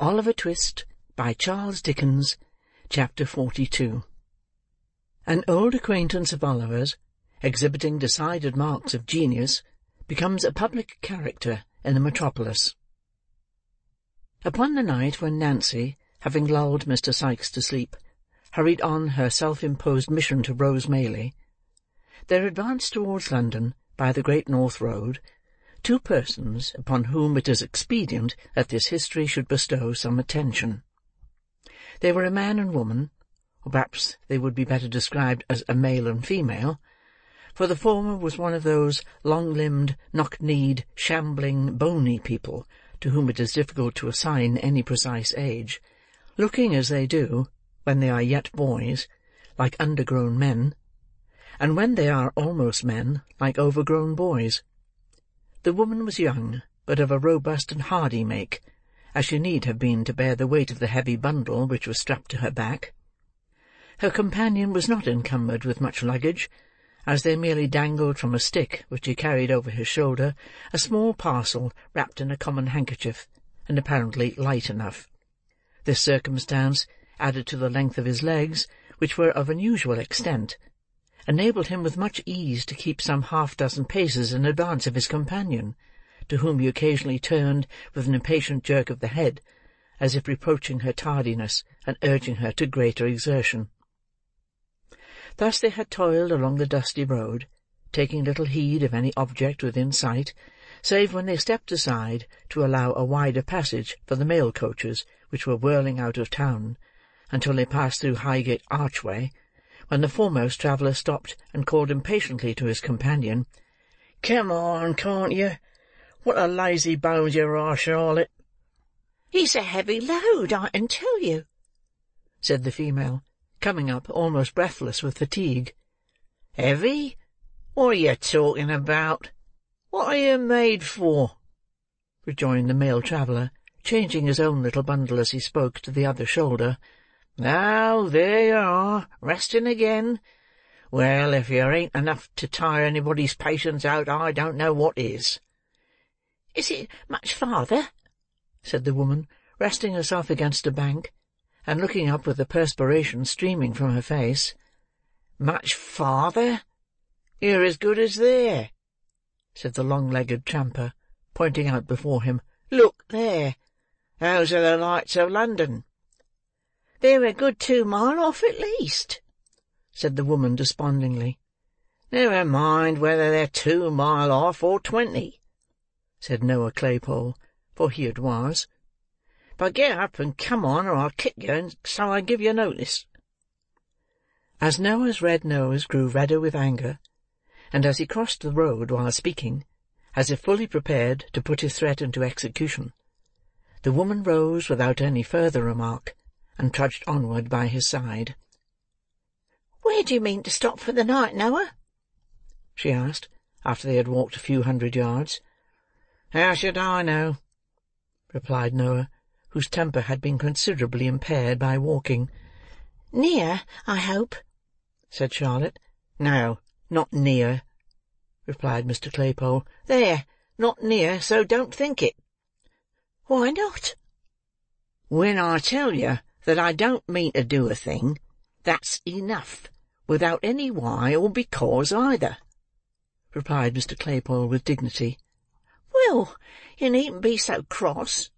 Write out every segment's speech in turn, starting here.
Oliver Twist, by Charles Dickens, Chapter 42. An old acquaintance of Oliver's, exhibiting decided marks of genius, becomes a public character in the metropolis. Upon the night when Nancy, having lulled Mr. Sykes to sleep, hurried on her self-imposed mission to Rose Maylie, there advanced towards London, by the Great North Road, two persons upon whom it is expedient that this history should bestow some attention. They were a man and woman, or perhaps they would be better described as a male and female, for the former was one of those long-limbed, knock-kneed, shambling, bony people to whom it is difficult to assign any precise age, looking as they do, when they are yet boys, like undergrown men, and when they are almost men, like overgrown boys. The woman was young, but of a robust and hardy make, as she need have been to bear the weight of the heavy bundle which was strapped to her back. Her companion was not encumbered with much luggage, as there merely dangled from a stick which he carried over his shoulder a small parcel wrapped in a common handkerchief, and apparently light enough. This circumstance, added to the length of his legs, which were of unusual extent, enabled him with much ease to keep some half-dozen paces in advance of his companion, to whom he occasionally turned with an impatient jerk of the head, as if reproaching her tardiness and urging her to greater exertion. Thus they had toiled along the dusty road, taking little heed of any object within sight, save when they stepped aside to allow a wider passage for the mail coaches which were whirling out of town, until they passed through Highgate Archway, when the foremost traveller stopped and called impatiently to his companion, "Come on, can't you? What a lazy bones you are, Charlotte!" "It's a heavy load, I can tell you," said the female, coming up almost breathless with fatigue. "Heavy? What are you talking about? What are you made for?" rejoined the male traveller, changing his own little bundle as he spoke to the other shoulder. "Now, there you are, resting again. Well, if you ain't enough to tire anybody's patience out, I don't know what is." "Is it much farther?" said the woman, resting herself against a bank, and looking up with the perspiration streaming from her face. "Much farther? You're as good as there," said the long-legged tramper, pointing out before him. "Look there! Those are the lights of London." "They're a good 2 mile off at least," said the woman despondingly. "Never mind whether they're 2 mile off or 20," said Noah Claypole, for he it was. "But get up and come on, or I'll kick you, and so I give you notice." As Noah's red nose grew redder with anger, and as he crossed the road while speaking, as if fully prepared to put his threat into execution, the woman rose without any further remark, and trudged onward by his side. "Where do you mean to stop for the night, Noah?" she asked, after they had walked a few hundred yards. "How should I know?" replied Noah, whose temper had been considerably impaired by walking. "Near, I hope," said Charlotte. "No, not near," replied Mr. Claypole. "There, not near, so don't think it." "Why not?" "When I tell you that I don't mean to do a thing, that's enough, without any why or because either," replied Mr. Claypole with dignity. "Well, you needn't be so cross,"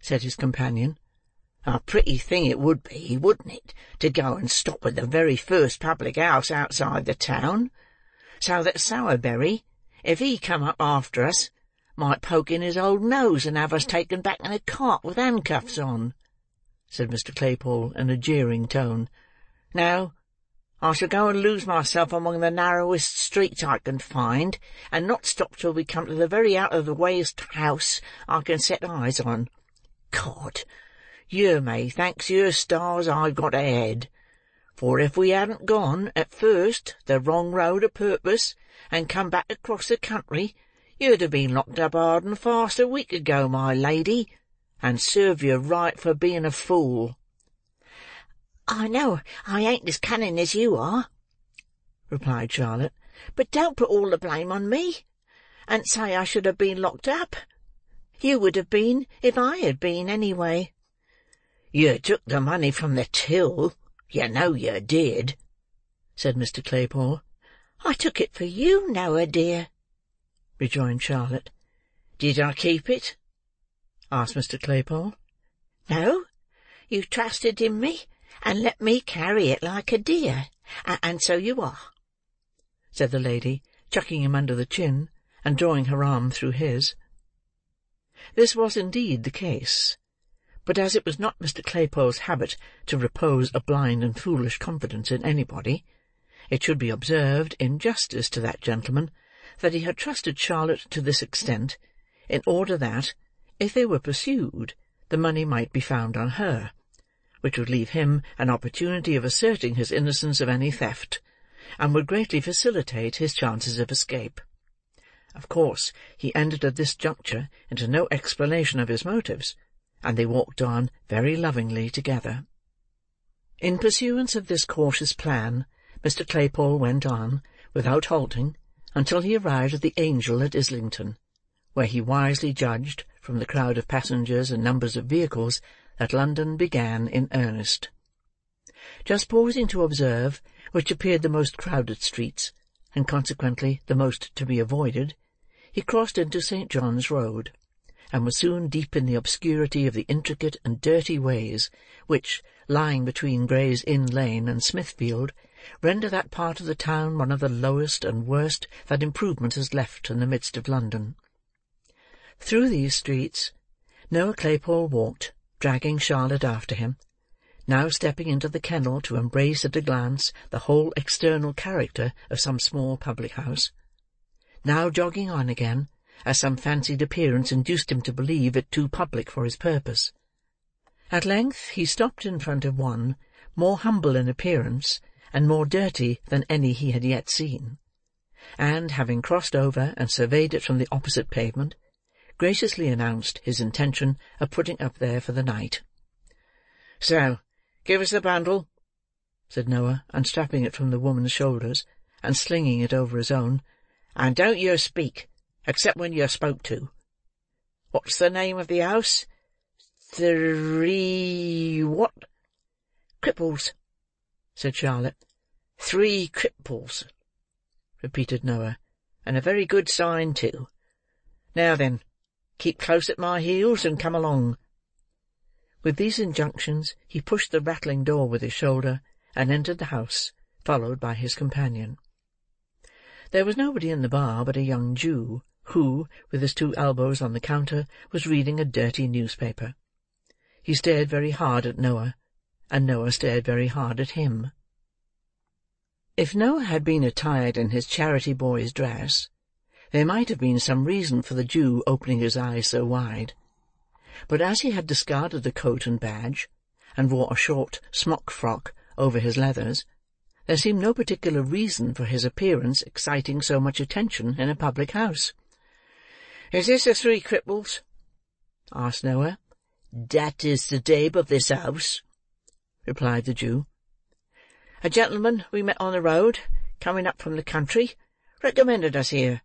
said his companion. "A pretty thing it would be, wouldn't it, to go and stop at the very first public house outside the town, so that Sowerberry, if he come up after us, might poke in his old nose and have us taken back in a cart with handcuffs on," said Mr. Claypole in a jeering tone. "No, I shall go and lose myself among the narrowest streets I can find, and not stop till we come to the very out-of-the-wayest house I can set eyes on. God, you may thanks your stars I've got a head, for if we hadn't gone at first the wrong road a purpose, and come back across the country, you'd have been locked up hard and fast a week ago, my lady, and serve you right for being a fool." "I know I ain't as cunning as you are," replied Charlotte, "but don't put all the blame on me, and say I should have been locked up. You would have been if I had been, anyway." "You took the money from the till, you know you did," said Mr. Claypole. "I took it for you, Noah dear," rejoined Charlotte. "Did I keep it?" asked Mr. Claypole. "No, you trusted in me, and let me carry it like a dear, and so you are," said the lady, chucking him under the chin, and drawing her arm through his. This was indeed the case, but as it was not Mr. Claypole's habit to repose a blind and foolish confidence in anybody, it should be observed, in justice to that gentleman, that he had trusted Charlotte to this extent, in order that, if they were pursued, the money might be found on her, which would leave him an opportunity of asserting his innocence of any theft, and would greatly facilitate his chances of escape. Of course, he entered at this juncture into no explanation of his motives, and they walked on very lovingly together. In pursuance of this cautious plan, Mr. Claypole went on, without halting, until he arrived at the Angel at Islington, where he wisely judged, from the crowd of passengers and numbers of vehicles, that London began in earnest. Just pausing to observe which appeared the most crowded streets, and consequently the most to be avoided, he crossed into St. John's Road, and was soon deep in the obscurity of the intricate and dirty ways which, lying between Gray's Inn Lane and Smithfield, render that part of the town one of the lowest and worst that improvement has left in the midst of London. Through these streets, Noah Claypole walked, dragging Charlotte after him, now stepping into the kennel to embrace at a glance the whole external character of some small public-house, now jogging on again, as some fancied appearance induced him to believe it too public for his purpose. At length he stopped in front of one, more humble in appearance, and more dirty than any he had yet seen, and, having crossed over and surveyed it from the opposite pavement, graciously announced his intention of putting up there for the night. "So, give us the bundle," said Noah, unstrapping it from the woman's shoulders, and slinging it over his own, "and don't you speak, except when you're spoke to. What's the name of the house? Three what?" "Cripples," said Charlotte. "Three Cripples," repeated Noah, "and a very good sign too. Now then, keep close at my heels, and come along." With these injunctions, he pushed the rattling door with his shoulder, and entered the house, followed by his companion. There was nobody in the bar but a young Jew, who, with his two elbows on the counter, was reading a dirty newspaper. He stared very hard at Noah, and Noah stared very hard at him. If Noah had been attired in his charity boy's dress, there might have been some reason for the Jew opening his eyes so wide, but as he had discarded the coat and badge, and wore a short smock-frock over his leathers, there seemed no particular reason for his appearance exciting so much attention in a public-house. "Is this the Three Cripples?" asked Noah. "That is the name of this house," replied the Jew. "A gentleman we met on the road, coming up from the country, recommended us here,"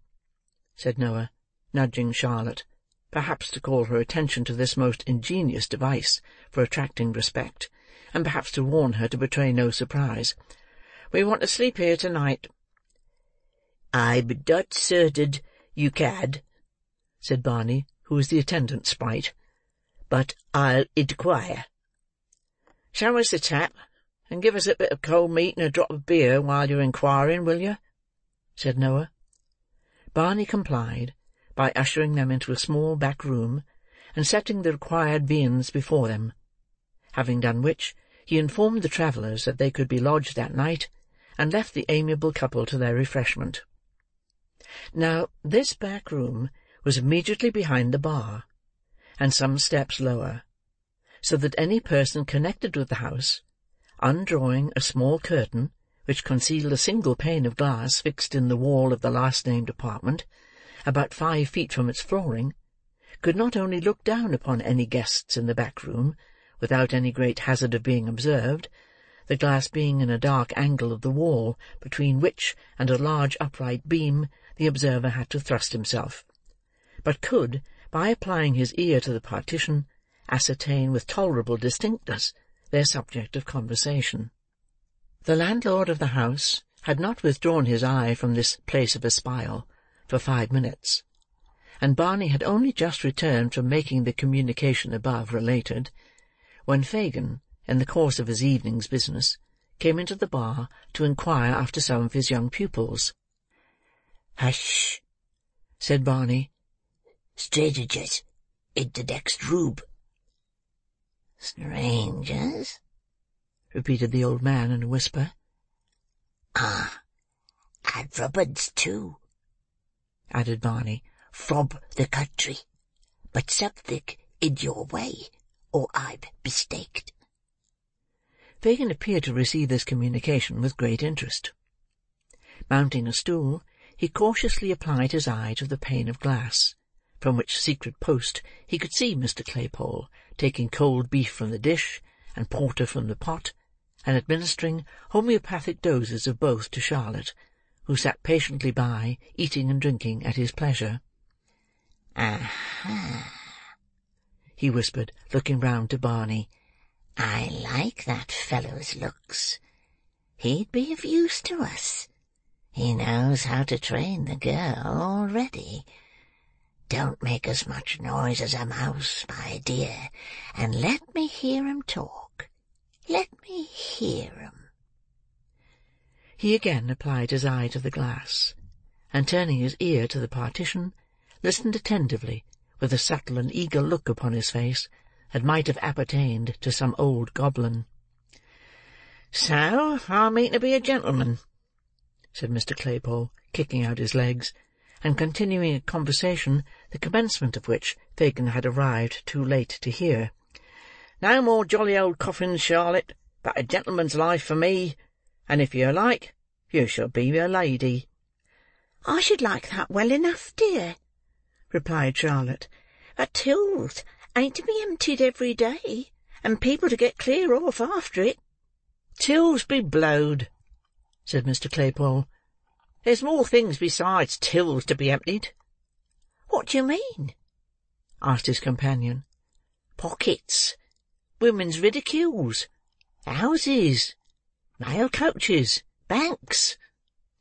said Noah, nudging Charlotte, perhaps to call her attention to this most ingenious device for attracting respect, and perhaps to warn her to betray no surprise. "We want to sleep here to-night." "I'm not certain you can," said Barney, who was the attendant sprite, "but I'll inquire." "Show us the tap, and give us a bit of cold meat and a drop of beer while you're inquiring, will you?" said Noah. Barney complied, by ushering them into a small back room, and setting the required viands before them, having done which, he informed the travellers that they could be lodged that night, and left the amiable couple to their refreshment. Now, this back room was immediately behind the bar, and some steps lower, so that any person connected with the house, undrawing a small curtain, which concealed a single pane of glass fixed in the wall of the last-named apartment, about 5 feet from its flooring, could not only look down upon any guests in the back room, without any great hazard of being observed, the glass being in a dark angle of the wall, between which and a large upright beam the observer had to thrust himself, but could, by applying his ear to the partition, ascertain with tolerable distinctness their subject of conversation. The landlord of the house had not withdrawn his eye from this place of espial for 5 minutes, and Barney had only just returned from making the communication above related, when Fagin, in the course of his evening's business, came into the bar to inquire after some of his young pupils. "Hush!" said Barney. "Strangers in the next room." "Strangers?" repeated the old man in a whisper. "Ah, and Robins too," added Barney, "from the country, but something in your way, or I'm mistaken." Fagin appeared to receive this communication with great interest. Mounting a stool, he cautiously applied his eye to the pane of glass, from which secret post he could see Mr. Claypole taking cold beef from the dish, and porter from the pot, and administering homeopathic doses of both to Charlotte, who sat patiently by, eating and drinking at his pleasure. "Aha!" he whispered, looking round to Barney. "I like that fellow's looks. He'd be of use to us. He knows how to train the girl already. Don't make as much noise as a mouse, my dear, and let me hear him talk. Let me hear him." He again applied his eye to the glass, and turning his ear to the partition, listened attentively, with a subtle and eager look upon his face that might have appertained to some old goblin. "So I mean to be a gentleman," said Mr. Claypole, kicking out his legs, and continuing a conversation the commencement of which Fagin had arrived too late to hear. "No more jolly old coffins, Charlotte, but a gentleman's life for me, and if you like, you shall be a lady." "I should like that well enough, dear," replied Charlotte, "but tills ain't to be emptied every day, and people to get clear off after it." "Tills be blowed," said Mr. Claypole. "There's more things besides tills to be emptied." "What do you mean?" asked his companion. "Pockets, women's ridicules, houses, mail coaches, banks,"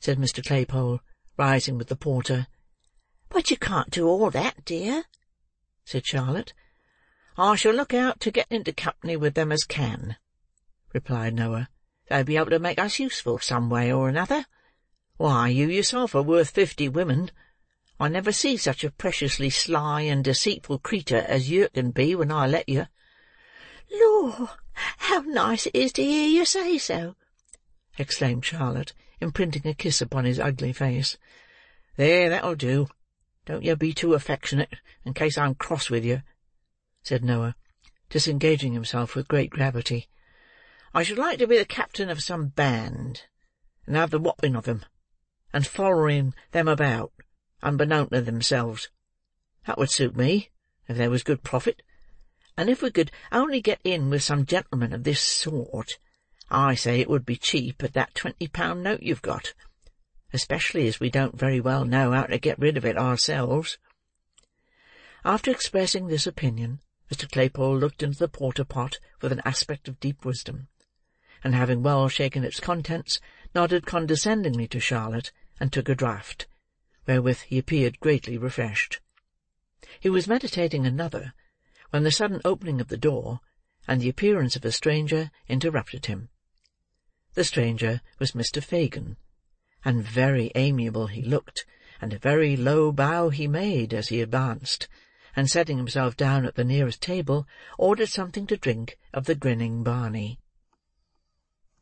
said Mr. Claypole, rising with the porter. "But you can't do all that, dear," said Charlotte. "I shall look out to get into company with them as can," replied Noah. "They'll be able to make us useful some way or another. Why, you yourself are worth 50 women. I never see such a preciously sly and deceitful creetur as you can be when I let you." "Lor, how nice it is to hear you say so!" exclaimed Charlotte, imprinting a kiss upon his ugly face. "There, that'll do. Don't you be too affectionate, in case I'm cross with you," said Noah, disengaging himself with great gravity. "I should like to be the captain of some band, and have the whopping of 'em, and following them about, unbeknown to themselves. That would suit me, if there was good profit, and if we could only get in with some gentleman of this sort, I say it would be cheap at that £20 note you've got, especially as we don't very well know how to get rid of it ourselves." After expressing this opinion, Mr. Claypole looked into the porter-pot with an aspect of deep wisdom, and having well shaken its contents, nodded condescendingly to Charlotte, and took a draught, wherewith he appeared greatly refreshed. He was meditating another, when the sudden opening of the door, and the appearance of a stranger, interrupted him. The stranger was Mr. Fagin, and very amiable he looked, and a very low bow he made as he advanced, and setting himself down at the nearest table, ordered something to drink of the grinning Barney.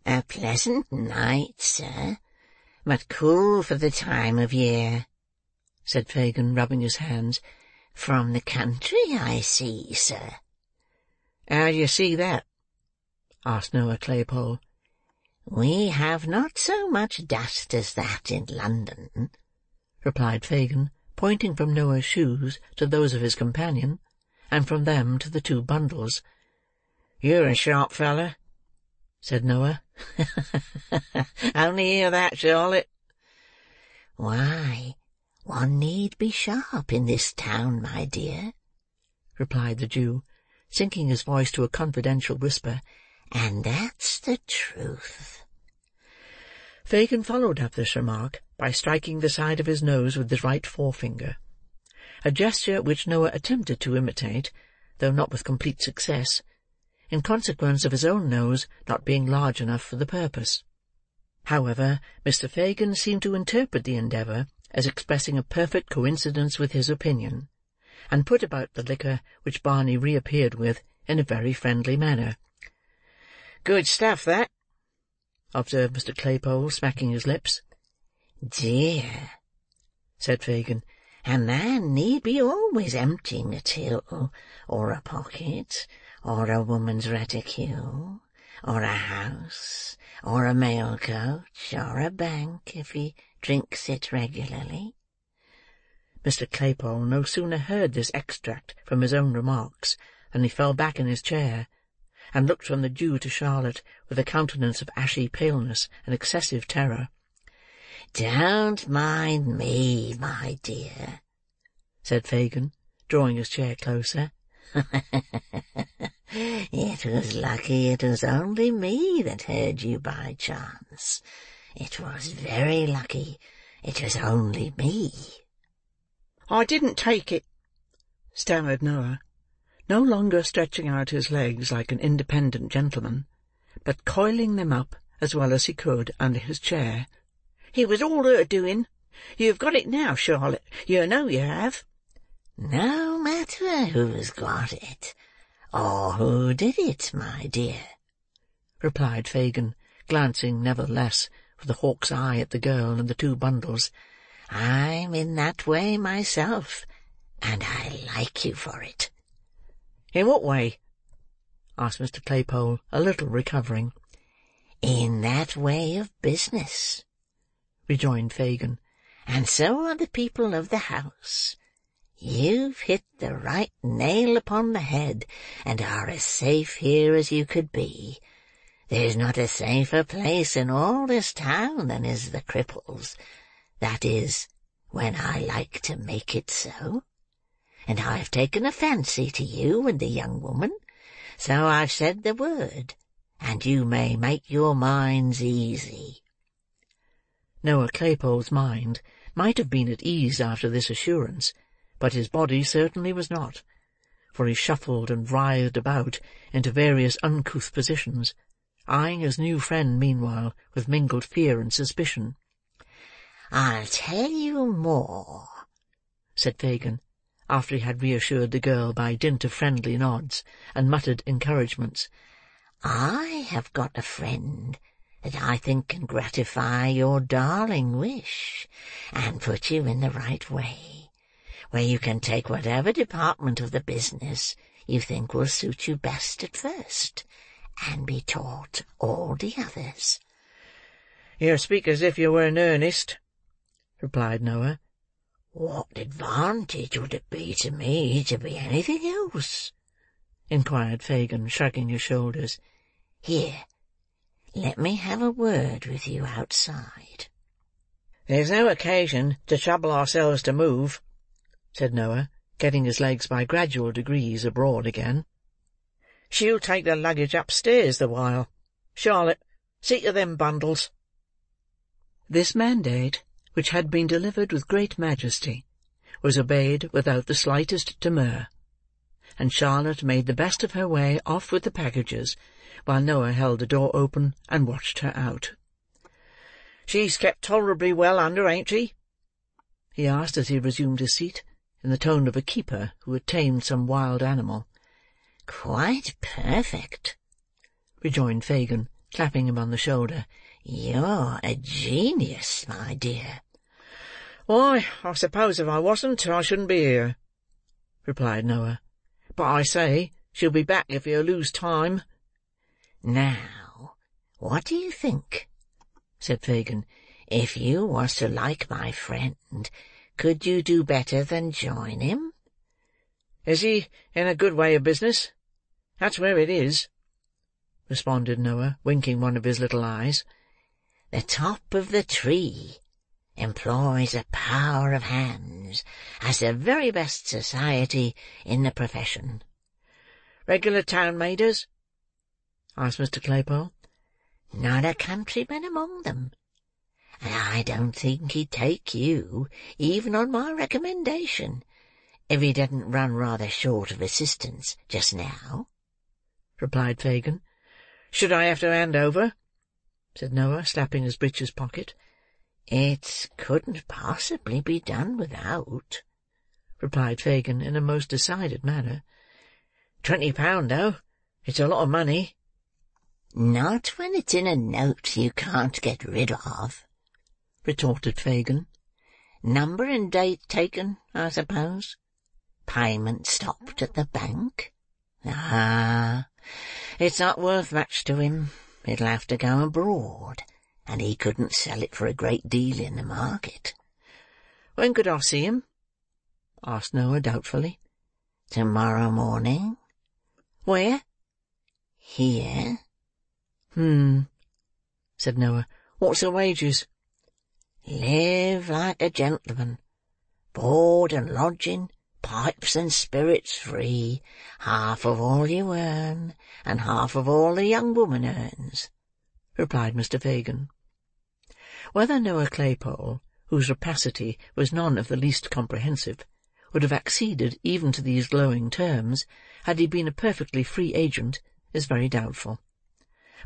"A pleasant night, sir, but cool for the time of year," said Fagin, rubbing his hands. "From the country, I see, sir." "How do you see that?" asked Noah Claypole. "We have not so much dust as that in London," replied Fagin, pointing from Noah's shoes to those of his companion, and from them to the two bundles. "You're a sharp fellow," said Noah. "Only hear that, Charlotte." "Why, one need be sharp in this town, my dear," replied the Jew, sinking his voice to a confidential whisper, "and that's the truth." Fagin followed up this remark by striking the side of his nose with his right forefinger, a gesture which Noah attempted to imitate, though not with complete success, in consequence of his own nose not being large enough for the purpose. However, Mr. Fagin seemed to interpret the endeavour as expressing a perfect coincidence with his opinion, and put about the liquor which Barney reappeared with in a very friendly manner. "Good stuff, that," observed Mr. Claypole, smacking his lips. "Dear," said Fagin, "a man need be always emptying a till, or a pocket, or a woman's reticule, or a house, or a mail coach, or a bank, if he drinks it regularly." Mr. Claypole no sooner heard this extract from his own remarks than he fell back in his chair, and looked from the Jew to Charlotte with a countenance of ashy paleness and excessive terror. "Don't mind me, my dear," said Fagin, drawing his chair closer. "It was lucky it was only me that heard you by chance. It was very lucky it was only me." "I didn't take it," stammered Noah, no longer stretching out his legs like an independent gentleman, but coiling them up as well as he could under his chair. "It was all her doing. You've got it now, Charlotte. You know you have." "No matter who's got it, or who did it, my dear," replied Fagin, glancing nevertheless with a hawk's eye at the girl and the two bundles. "I'm in that way myself, and I like you for it." "In what way?" asked Mr. Claypole, a little recovering. "In that way of business," rejoined Fagin, "and so are the people of the house. You've hit the right nail upon the head, and are as safe here as you could be. There's not a safer place in all this town than is the Cripples. That is, when I like to make it so. And I've taken a fancy to you and the young woman, so I've said the word, and you may make your minds easy." Noah Claypole's mind might have been at ease after this assurance, but his body certainly was not, for he shuffled and writhed about into various uncouth positions, eyeing his new friend meanwhile with mingled fear and suspicion. "I'll tell you more," said Fagin, after he had reassured the girl by dint of friendly nods and muttered encouragements. "I have got a friend that I think can gratify your darling wish, and put you in the right way, where you can take whatever department of the business you think will suit you best at first, and be taught all the others." "You speak as if you were in earnest," replied Noah. "What advantage would it be to me to be anything else?" inquired Fagin, shrugging his shoulders. "Here, let me have a word with you outside." "There's no occasion to trouble ourselves to move," said Noah, getting his legs by gradual degrees abroad again. "She'll take the luggage upstairs the while. Charlotte, see to them bundles." This mandate, which had been delivered with great majesty, was obeyed without the slightest demur, and Charlotte made the best of her way off with the packages, while Noah held the door open and watched her out. "She's kept tolerably well under, ain't she?" he asked as he resumed his seat, in the tone of a keeper who had tamed some wild animal. "Quite perfect," rejoined Fagin, clapping him on the shoulder. "You're a genius, my dear." "Why, I suppose if I wasn't, I shouldn't be here," replied Noah. "But I say, she'll be back if you lose time." "Now, what do you think?" said Fagin. "If you was to like my friend, could you do better than join him?" "Is he in a good way of business? That's where it is," responded Noah, winking one of his little eyes. "The top of the tree employs a power of hands, as the very best society in the profession." Regular town maiders?" asked Mr. Claypole. "Not a countryman among them. And I don't think he'd take you, even on my recommendation, if he didn't run rather short of assistance just now," replied Fagin. "Should I have to hand over?" said Noah, slapping his breeches pocket. "It couldn't possibly be done without," replied Fagin in a most decided manner. £20 though. It's a lot of money." "Not when it's in a note you can't get rid of," retorted Fagin. "Number and date taken, I suppose? Payment stopped at the bank? Ah! It's not worth much to him. It'll have to go abroad, and he couldn't sell it for a great deal in the market." "When could I see him?" asked Noah doubtfully. "Tomorrow morning." "Where?" "Here." Said Noah. "What's the wages?" "Live like a gentleman. Board and lodging, pipes and spirits free, half of all you earn, and half of all the young woman earns," replied Mr. Fagin. Whether Noah Claypole, whose rapacity was none of the least comprehensive, would have acceded even to these glowing terms, had he been a perfectly free agent, is very doubtful.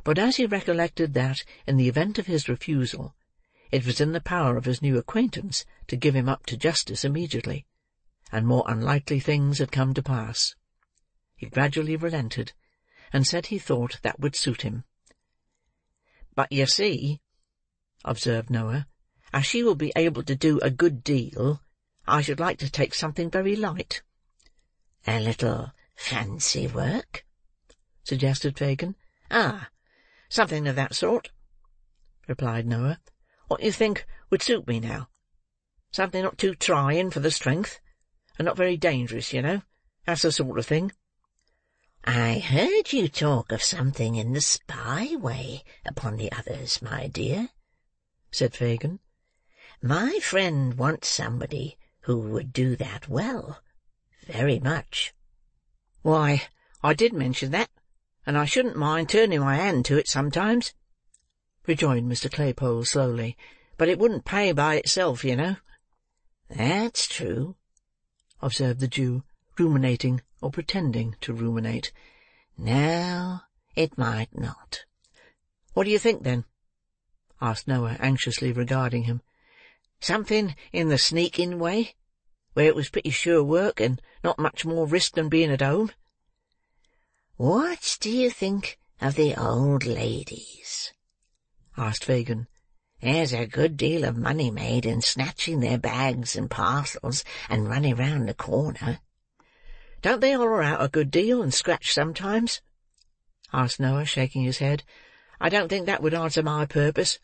But as he recollected that, in the event of his refusal, it was in the power of his new acquaintance to give him up to justice immediately, and more unlikely things had come to pass, he gradually relented, and said he thought that would suit him. "But you see," observed Noah, "as she will be able to do a good deal, I should like to take something very light." "A little fancy work?" suggested Fagin. "Ah! Something of that sort," replied Noah. "What you think would suit me now? Something not too trying for the strength, and not very dangerous, you know. That's the sort of thing." "I heard you talk of something in the spy way upon the others, my dear," said Fagin. "My friend wants somebody who would do that well, very much." "Why, I did mention that, and I shouldn't mind turning my hand to it sometimes," rejoined Mr. Claypole slowly, "but it wouldn't pay by itself, you know." "That's true," observed the Jew, ruminating, or pretending to ruminate. "No, it might not." "What do you think, then?" asked Noah, anxiously regarding him. "Something in the sneaking way, where it was pretty sure work, and not much more risk than being at home?" "What do you think of the old ladies?" asked Fagin. "There's a good deal of money made in snatching their bags and parcels, and running round the corner." "Don't they holler out a good deal, and scratch sometimes?" asked Noah, shaking his head. "I don't think that would answer my purpose.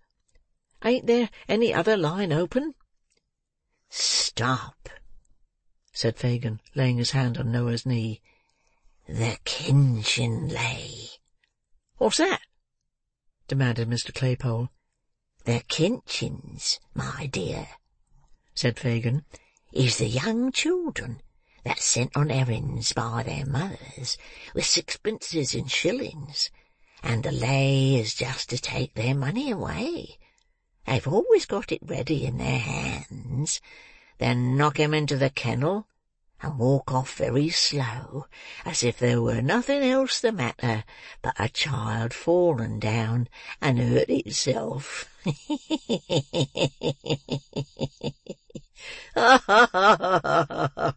Ain't there any other line open?" "Stop!" said Fagin, laying his hand on Noah's knee. "The Kinchin lay." "What's that?" demanded Mr. Claypole. "The Kinchins, my dear," said Fagin, "is the young children that's sent on errands by their mothers with sixpences and shillings, and the lay is just to take their money away. They've always got it ready in their hands. Then knock 'em into the kennel, and walk off very slow, as if there were nothing else the matter but a child fallen down and hurt itself. Ha ha ha ha!"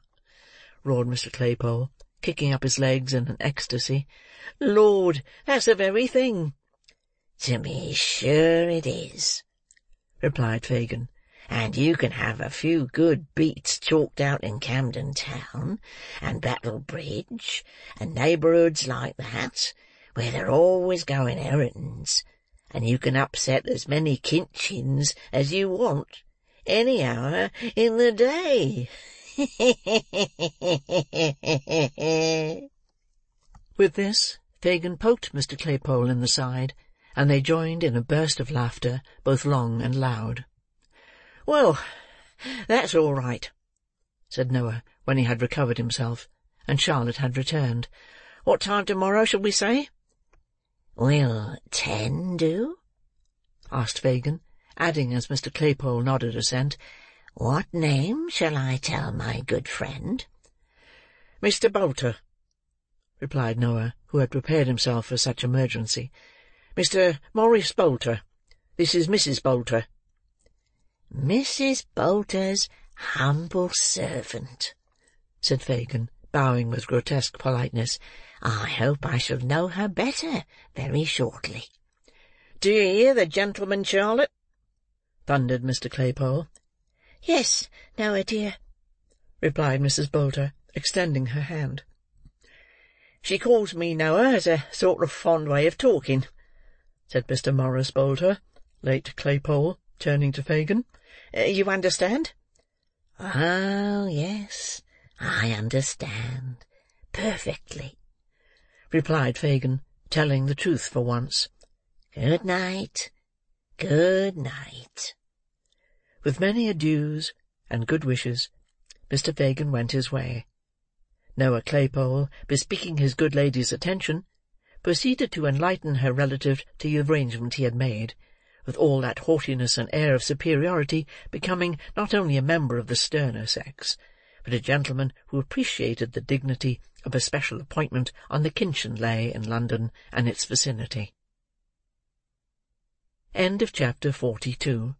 roared Mr. Claypole, kicking up his legs in an ecstasy. "Lord, that's the very thing!" "To be sure it is," replied Fagin. "And you can have a few good beats chalked out in Camden Town, and Battle Bridge, and neighbourhoods like that, where they're always going errands, and you can upset as many Kinchins as you want, any hour in the day." With this, Fagin poked Mr. Claypole in the side, and they joined in a burst of laughter, both long and loud. "Well, that's all right," said Noah, when he had recovered himself, and Charlotte had returned. What time to-morrow shall we say?" "Will 10 do?" asked Fagin, adding, as Mr. Claypole nodded assent, "What name shall I tell my good friend?" "Mr. Bolter," replied Noah, who had prepared himself for such emergency. "Mr. Maurice Bolter. This is Mrs. Bolter." "Mrs. Bolter's humble servant," said Fagin, bowing with grotesque politeness. "I hope I shall know her better very shortly." "Do you hear the gentleman, Charlotte?" thundered Mr. Claypole. "Yes, Noah dear," replied Mrs. Bolter, extending her hand. "She calls me Noah as a sort of fond way of talking," said Mr. Maurice Bolter, late Claypole, turning to Fagin. "You understand?" "Oh, yes, I understand perfectly," replied Fagin, telling the truth for once. "Good night, good night." With many adieus and good wishes, Mr. Fagin went his way. Noah Claypole, bespeaking his good lady's attention, proceeded to enlighten her relative to the arrangement he had made, with all that haughtiness and air of superiority becoming not only a member of the sterner sex, but a gentleman who appreciated the dignity of a special appointment on the Kinchin lay in London and its vicinity. End of chapter 42.